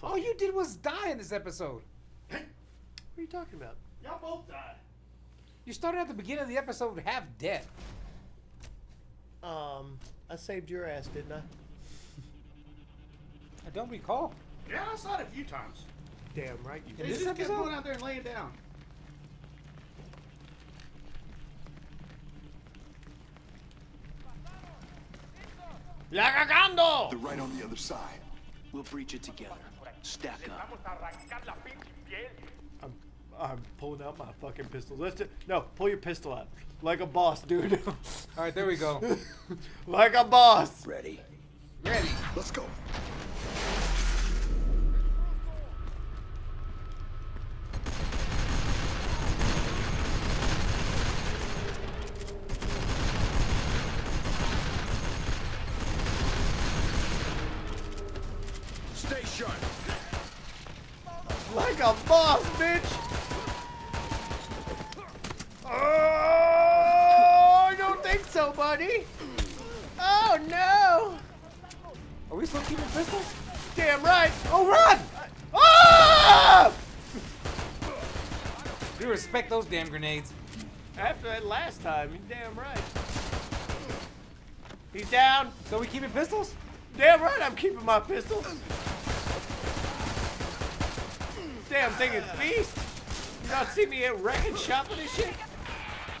fuck. All you did was die in this episode. What are you talking about? Y'all both died. You started at the beginning of the episode half dead. I saved your ass, didn't I? I don't recall. Yeah, I saw it a few times. Damn right you did. You just kept going out there and laying down. La cagando! They're right on the other side. We'll breach it together. Stack up. I'm pulling out my fucking pistol. Let's just, no, pull your pistol out. Like a boss, dude. Alright, there we go. Like a boss. Ready. Ready. Let's go. Stay sharp. Like a boss, bitch. Oh, I don't think so, buddy. Oh, no. Are we still keeping pistols? Damn right. Oh, run. Oh! You respect those damn grenades. After that last time, you're damn right. He's down. So we keeping pistols? Damn right I'm keeping my pistol. Damn thing is beast. You not see me at wrecking shop with this shit?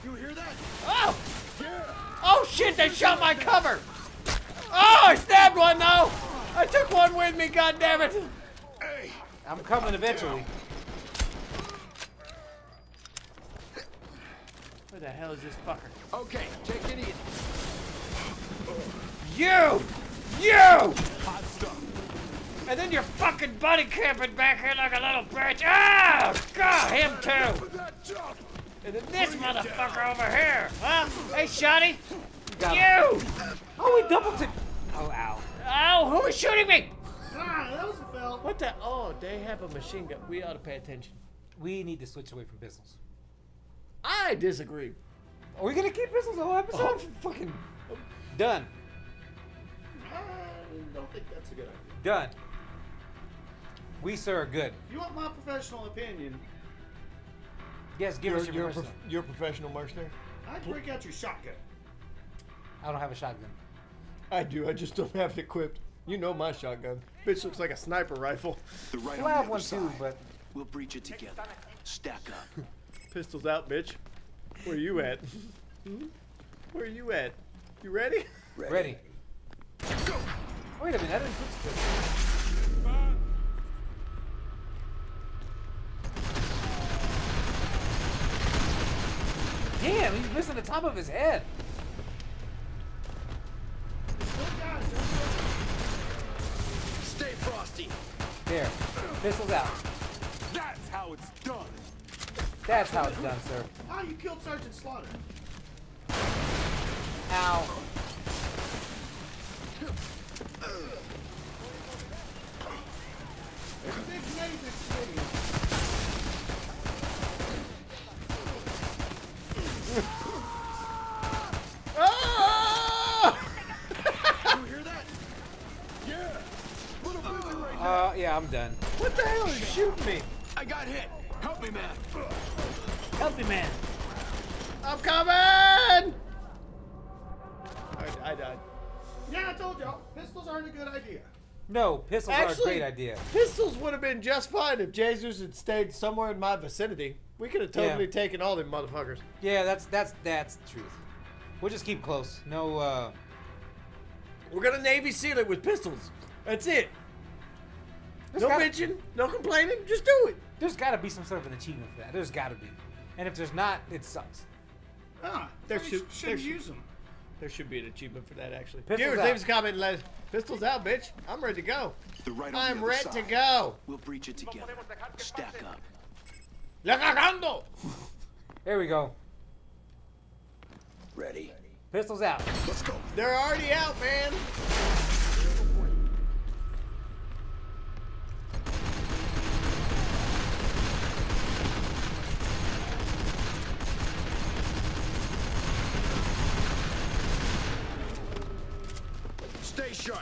You hear that? Oh! Yeah. Oh shit, they shot my cover! Oh, I stabbed one though! I took one with me, goddammit! Hey, I'm coming eventually. Where the hell is this fucker? Okay, take it easy. You! You! Hot stuff. And then you're fucking buddy camping back here like a little bitch. Ah! Oh, God, him too! And then this motherfucker over here! Huh? Hey, Shotty! You! Oh, we double tipped! Oh, ow. Ow, who is shooting me? Ah, that was a fell. What the? Oh, they have a machine gun. We ought to pay attention. We need to switch away from pistols. I disagree. Are we gonna keep pistols the whole episode? Oh. Fucking done. I don't think that's a good idea. Done. We, sir, are good. You want my professional opinion? Yes, give us your mercenary. You're a professional mercenary? I'd break out your shotgun. I don't have a shotgun. I do. I just don't have it equipped. You know my shotgun. Bitch looks like a sniper rifle. Right well, I have one too, but... We'll breach it together. Stack up. Pistols out, bitch. Where are you at? Where are you at? You ready? Ready. Ready. Go. Wait a minute, I didn't fix this. Damn, he's missing the top of his head. Stay frosty. There, pistols out. That's how it's done. That's how it's done, sir. Oh, you killed Sergeant Slaughter. Ow. Oh! You hear that? Yeah. Yeah, I'm done. What the hell is shooting me? I got hit. Help me, man. Help me, man. I'm coming. I died. Yeah, I told y'all, pistols aren't a good idea. No, pistols actually, are a great idea. Pistols would have been just fine if Jasers had stayed somewhere in my vicinity. We could have totally taken all them motherfuckers. Yeah, that's the truth. We'll just keep close. No, we're gonna Navy SEAL it with pistols. That's it. No bitching, no complaining, just do it. There's gotta be some sort of an achievement for that. There's gotta be. And if there's not, it sucks. Ah, there should use them. There should be an achievement for that, actually. Viewers, leave us a comment. Let us, pistols out, bitch. I'm ready to go. Right I'm ready side. To go. We'll breach it together. Stack up. La cagando. There we go. Ready. Pistols out. Let's go. They're already out, man. Stay sharp.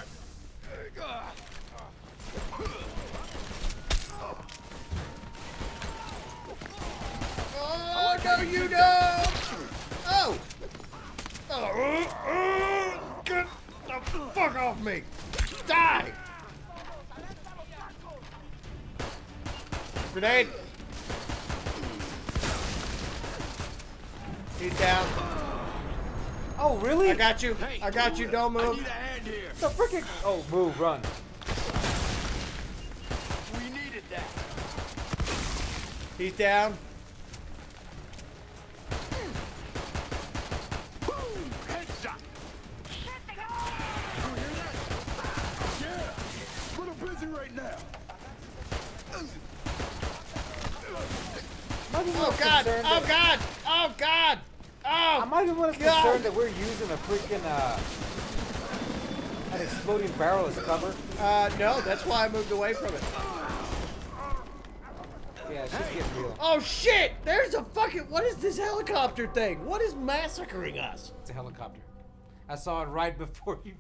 go, you know! Oh! Oh! Get the fuck off me! Die! Grenade! He's down. Oh, really? I got you. Hey, I got you. Don't move. I need a hand here. The frickin'. Oh, move, run. We needed that. He's down. Headshot. You hear that? Yeah. Little busy right now. Oh God. Oh God. Oh God. Oh, I might even want to be concerned that we're using a freaking, an exploding barrel as cover. No, that's why I moved away from it. Yeah, she's getting real. Oh shit! There's a fucking, what is this helicopter thing? What is massacring us? It's a helicopter. I saw it right before you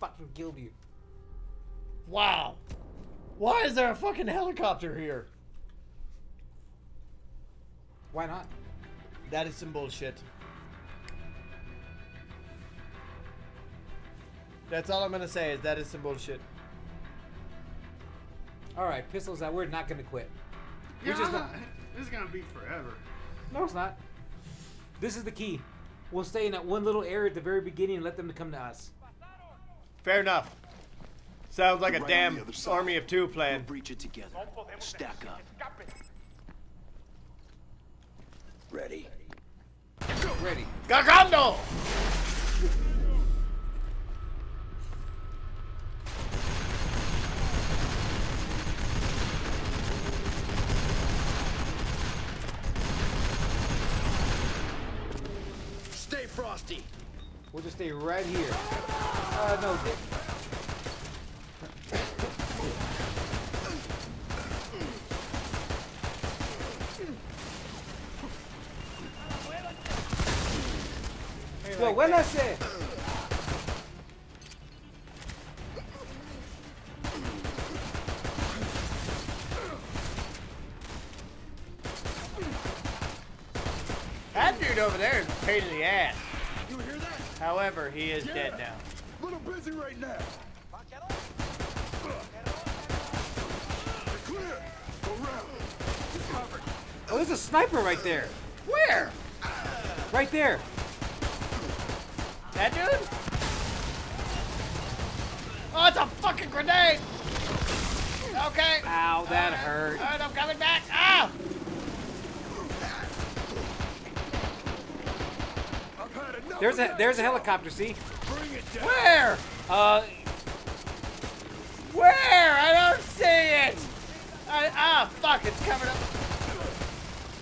fucking killed you. Wow. Why is there a fucking helicopter here? Why not? That is some bullshit. That's all I'm gonna say is that is some bullshit. Alright, pistols out. We're not gonna quit. Yeah, this is gonna be forever. No, it's not. This is the key. We'll stay in that one little area at the very beginning and let them come to us. Fair enough. Sounds like a damn Army of Two plan. We'll breach it together. Stack up. Ready. Go. Ready. Gagando! Stay frosty. We'll just stay right here. No. Well, when I say that dude over there is a pain in the ass. You hear that? However, he is dead now. A little busy right now. Clear. Go round. Covered. Oh, there's a sniper right there. Where? Right there. That dude? Oh, it's a fucking grenade! Okay. Ow, that hurt. All right, I'm coming back. Ow! There's a helicopter, see? Bring it down. Where? Where? I don't see it! Ah, fuck, it's covered up.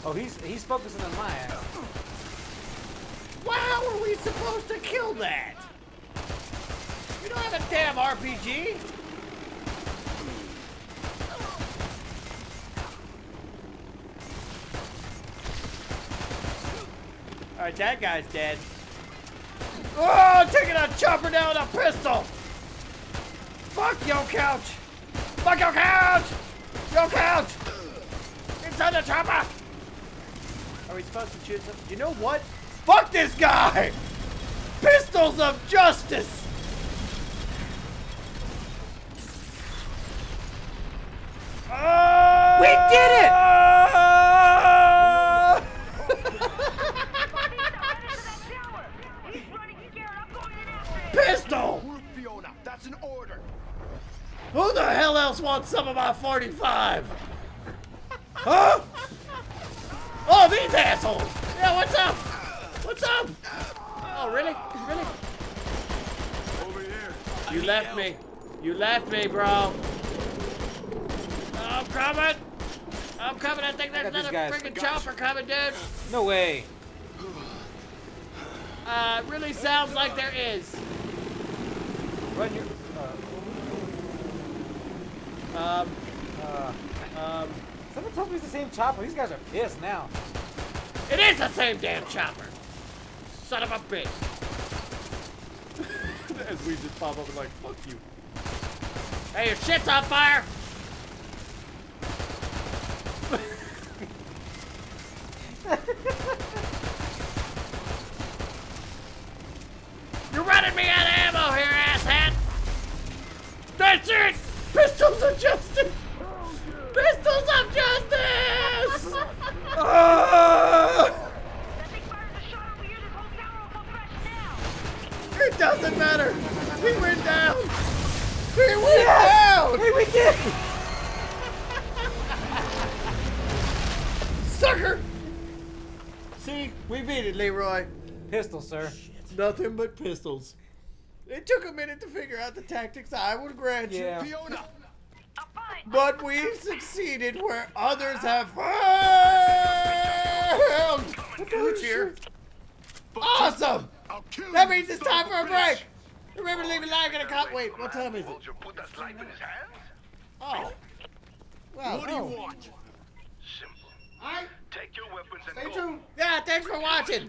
Oh, he's focusing on my ass. How are we supposed to kill that? You don't have a damn RPG. All right, that guy's dead. Oh, taking a chopper down with a pistol. Fuck your couch. Fuck your couch. Your couch. Inside the chopper. Are we supposed to shoot something? You know what? Fuck this guy! Pistols of justice! We did it! Pistol! That's an order. Who the hell else wants some of my 45? Huh? Oh, these assholes! Yeah, what's up? What's up? Oh, really? Really? Over here. You left me. You left me, bro. I'm coming. I'm coming. I think there's another freaking chopper coming, dude. No way. It really sounds like there is. Run your. Someone told me it's the same chopper. These guys are pissed now. It is the same damn chopper. Son of a bitch! As we just pop up and like, fuck you. Hey, your shit's on fire! of justice! Pistols of justice! It doesn't matter! We went down! We went down! We did! Sucker! See, we beat it, Leroy. Pistols, sir. Shit. Nothing but pistols. It took a minute to figure out the tactics, I will grant you, Fiona. But we've succeeded where others have failed! Who's here? Awesome! That means it's time for a break! Remember to leave a like and a comment. Wait, what time is it? Oh. Well, what do you want? Simple. All right. Take your weapons and go. Stay tuned. Yeah, thanks for watching.